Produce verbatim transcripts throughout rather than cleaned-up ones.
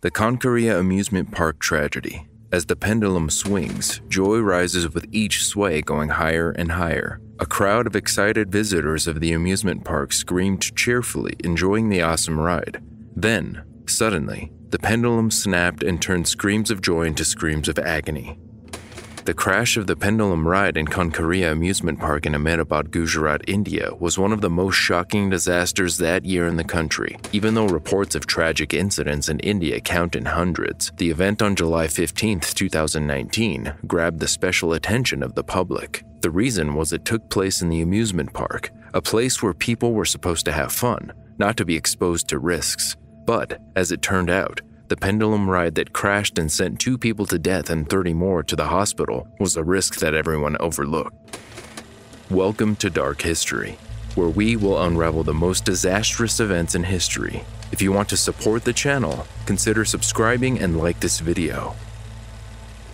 The Kankaria Amusement Park tragedy. As the pendulum swings, joy rises with each sway going higher and higher. A crowd of excited visitors of the amusement park screamed cheerfully, enjoying the awesome ride. Then, suddenly, the pendulum snapped and turned screams of joy into screams of agony. The crash of the pendulum ride in Kankaria Amusement Park in Ahmedabad, Gujarat, India was one of the most shocking disasters that year in the country. Even though reports of tragic incidents in India count in hundreds, the event on July fifteenth, two thousand nineteen grabbed the special attention of the public. The reason was it took place in the amusement park, a place where people were supposed to have fun, not to be exposed to risks. But, as it turned out, the pendulum ride that crashed and sent two people to death and thirty more to the hospital was a risk that everyone overlooked. Welcome to Dark History, where we will unravel the most disastrous events in history. If you want to support the channel, consider subscribing and like this video.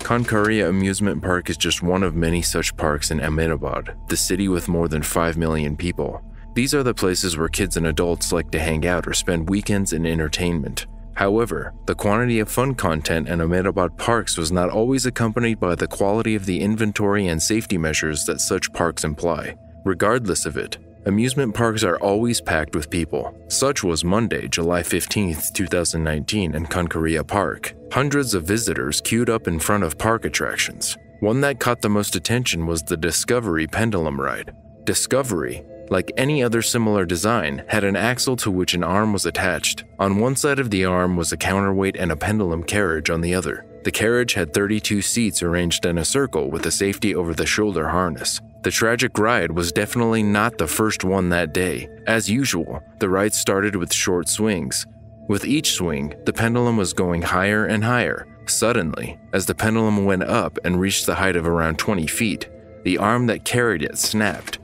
Kankaria Amusement Park is just one of many such parks in Ahmedabad, the city with more than five million people. These are the places where kids and adults like to hang out or spend weekends in entertainment. However, the quantity of fun content in Ahmedabad parks was not always accompanied by the quality of the inventory and safety measures that such parks imply. Regardless of it, amusement parks are always packed with people. Such was Monday, July fifteenth, two thousand nineteen in Kankaria Park. Hundreds of visitors queued up in front of park attractions. One that caught the most attention was the Discovery Pendulum Ride. Discovery, like any other similar design, had an axle to which an arm was attached. On one side of the arm was a counterweight and a pendulum carriage on the other. The carriage had thirty-two seats arranged in a circle with a safety over-the-shoulder harness. The tragic ride was definitely not the first one that day. As usual, the ride started with short swings. With each swing, the pendulum was going higher and higher. Suddenly, as the pendulum went up and reached the height of around twenty feet, the arm that carried it snapped.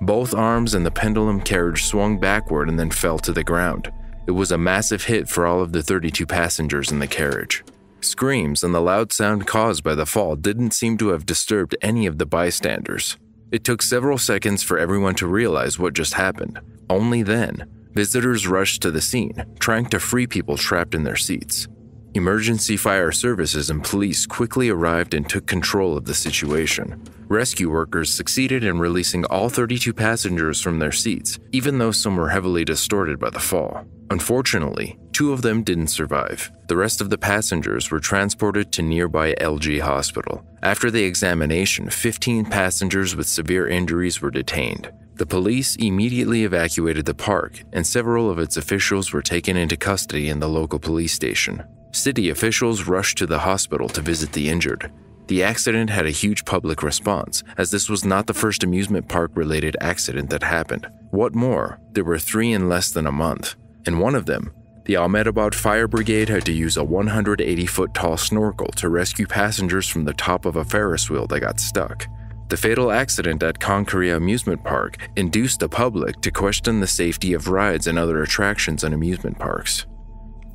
Both arms and the pendulum carriage swung backward and then fell to the ground. It was a massive hit for all of the thirty-two passengers in the carriage. Screams and the loud sound caused by the fall didn't seem to have disturbed any of the bystanders. It took several seconds for everyone to realize what just happened. Only then, visitors rushed to the scene, trying to free people trapped in their seats. Emergency fire services and police quickly arrived and took control of the situation. Rescue workers succeeded in releasing all thirty-two passengers from their seats, even though some were heavily distorted by the fall. Unfortunately, two of them didn't survive. The rest of the passengers were transported to nearby L G Hospital. After the examination, fifteen passengers with severe injuries were detained. The police immediately evacuated the park, and several of its officials were taken into custody in the local police station. City officials rushed to the hospital to visit the injured. The accident had a huge public response, as this was not the first amusement park-related accident that happened. What more, there were three in less than a month. In one of them, the Ahmedabad Fire Brigade had to use a one hundred eighty foot tall snorkel to rescue passengers from the top of a Ferris wheel that got stuck. The fatal accident at Kankaria Amusement Park induced the public to question the safety of rides and other attractions in amusement parks.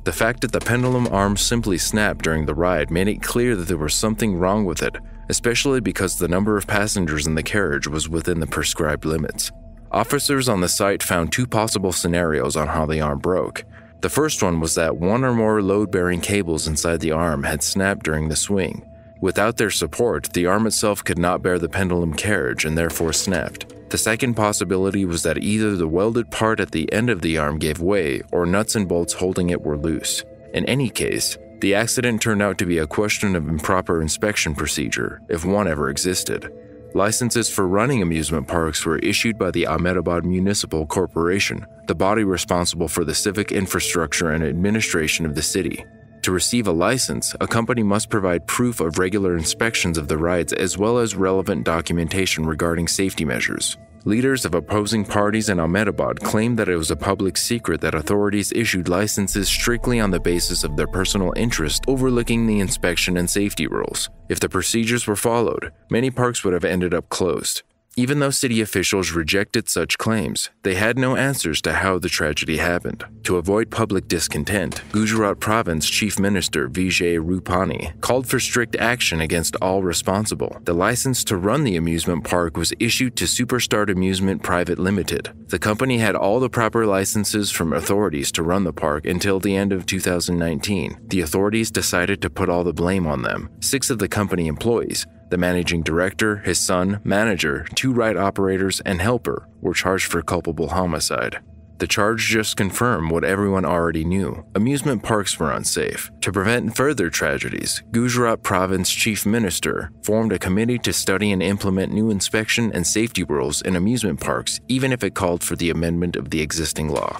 The fact that the pendulum arm simply snapped during the ride made it clear that there was something wrong with it, especially because the number of passengers in the carriage was within the prescribed limits. Officers on the site found two possible scenarios on how the arm broke. The first one was that one or more load-bearing cables inside the arm had snapped during the swing. Without their support, the arm itself could not bear the pendulum carriage and therefore snapped. The second possibility was that either the welded part at the end of the arm gave way or nuts and bolts holding it were loose. In any case, the accident turned out to be a question of improper inspection procedure, if one ever existed. Licenses for running amusement parks were issued by the Ahmedabad Municipal Corporation, the body responsible for the civic infrastructure and administration of the city. To receive a license, a company must provide proof of regular inspections of the rides as well as relevant documentation regarding safety measures. Leaders of opposing parties in Ahmedabad claimed that it was a public secret that authorities issued licenses strictly on the basis of their personal interest, overlooking the inspection and safety rules. If the procedures were followed, many parks would have ended up closed. Even though city officials rejected such claims, they had no answers to how the tragedy happened. To avoid public discontent, Gujarat Province Chief Minister Vijay Rupani called for strict action against all responsible. The license to run the amusement park was issued to Superstar Amusement Private Limited. The company had all the proper licenses from authorities to run the park until the end of two thousand nineteen. The authorities decided to put all the blame on them. Six of the company employees, the managing director, his son, manager, two ride operators, and helper were charged for culpable homicide. The charge just confirmed what everyone already knew. Amusement parks were unsafe. To prevent further tragedies, Gujarat Province Chief Minister formed a committee to study and implement new inspection and safety rules in amusement parks, even if it called for the amendment of the existing law.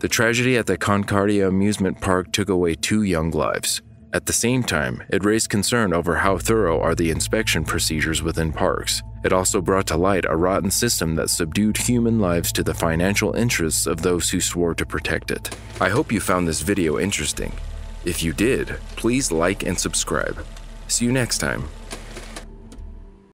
The tragedy at the Kankaria Amusement Park took away two young lives. At the same time, it raised concern over how thorough are the inspection procedures within parks. It also brought to light a rotten system that subdued human lives to the financial interests of those who swore to protect it. I hope you found this video interesting. If you did, please like and subscribe. See you next time.